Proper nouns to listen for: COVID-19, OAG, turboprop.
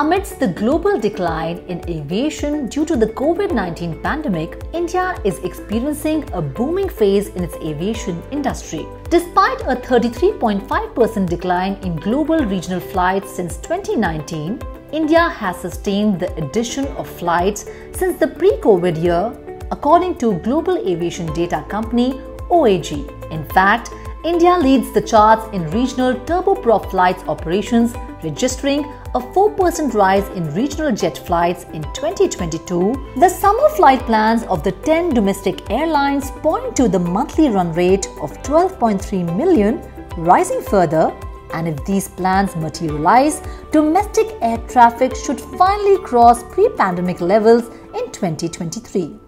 Amidst the global decline in aviation due to the COVID-19 pandemic, India is experiencing a booming phase in its aviation industry. Despite a 33.5% decline in global regional flights since 2019, India has sustained the addition of flights since the pre-COVID year, according to global aviation data company OAG. In fact, India leads the charts in regional turboprop flights operations, registering a 4% rise in regional jet flights in 2022. The summer flight plans of the 10 domestic airlines point to the monthly run rate of 12.3 million, rising further, and if these plans materialize, domestic air traffic should finally cross pre-pandemic levels in 2023.